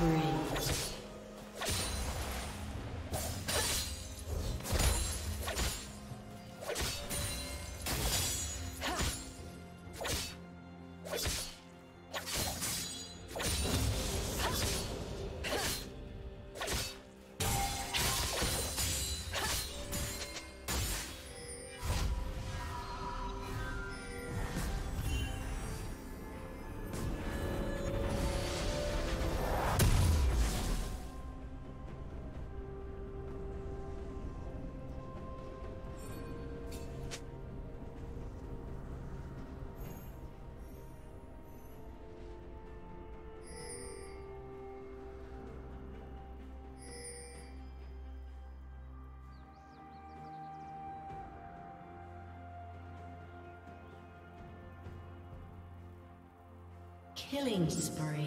spree. Killing spree.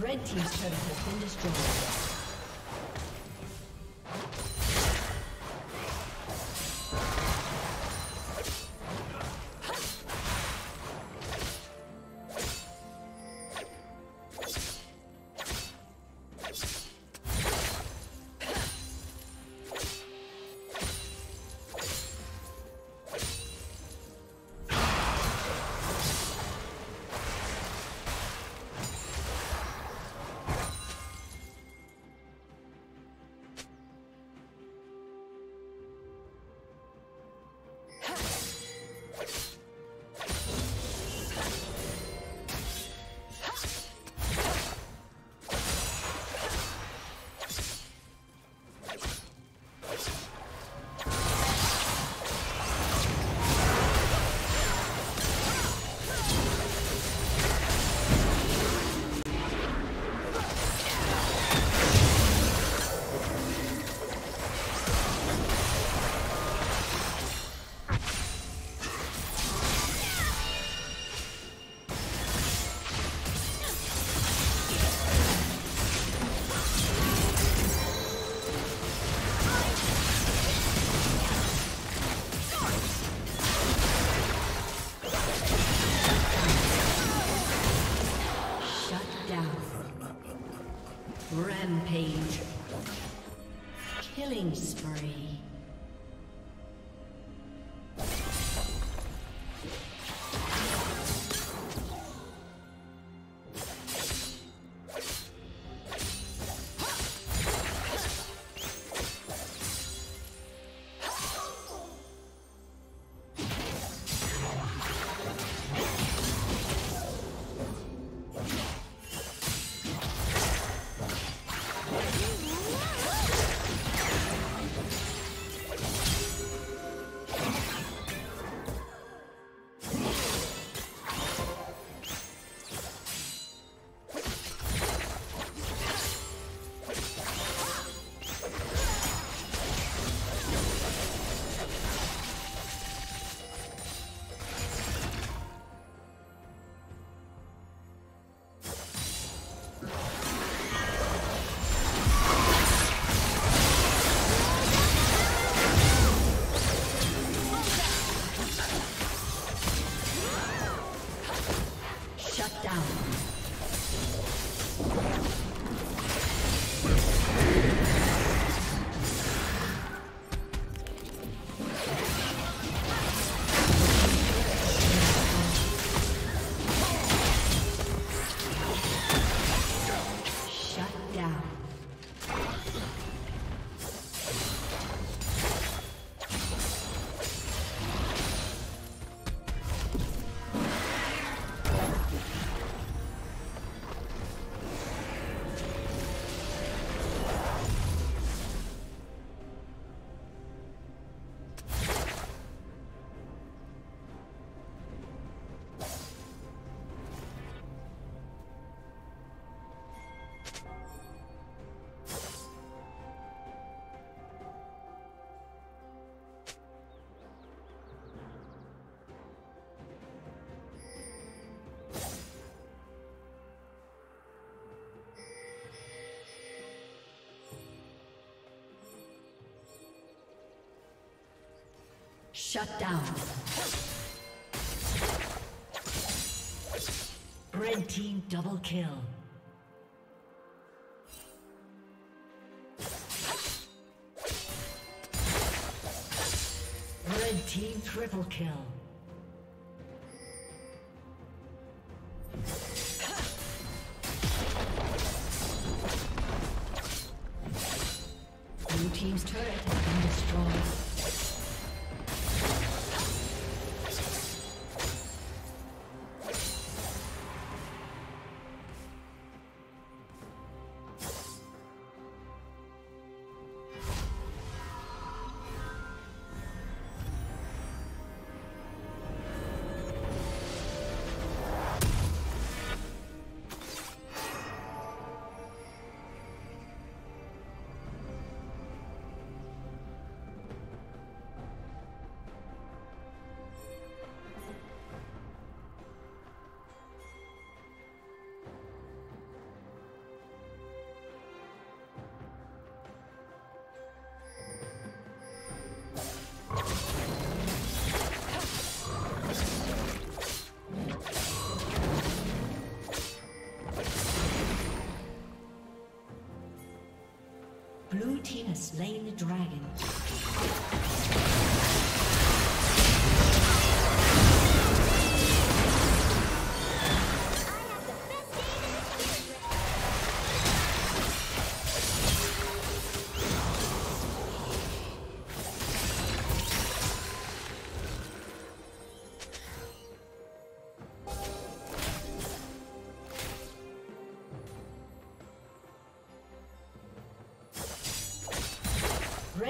Red team's turret has been destroyed. Rampage. Killing spree. Shut down. Red team double kill. Red team triple kill. Blue team's turret has been destroyed. Blue team has slain the dragon.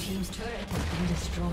Team's turret has been destroyed.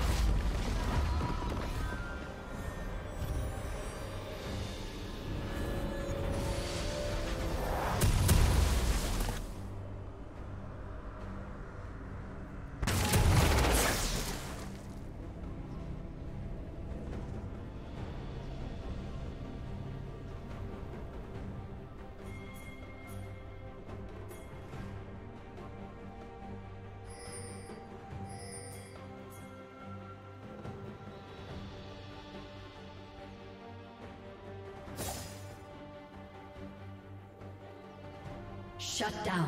Shut down.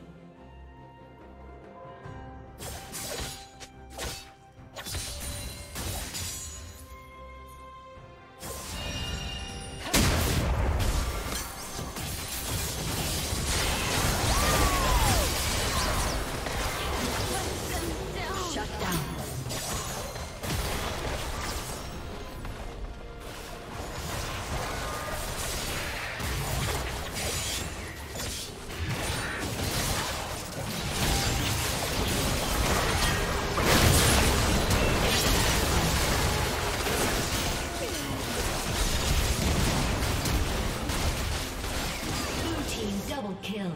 Kill.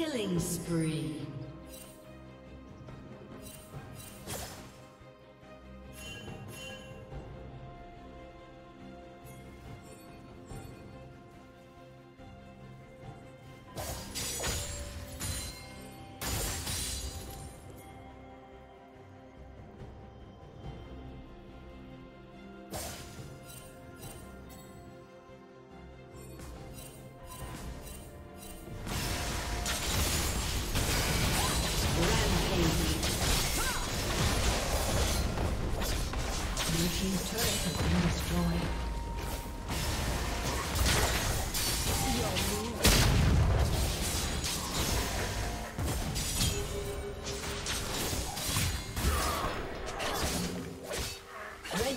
Killing spree. These turrets have been destroyed. Red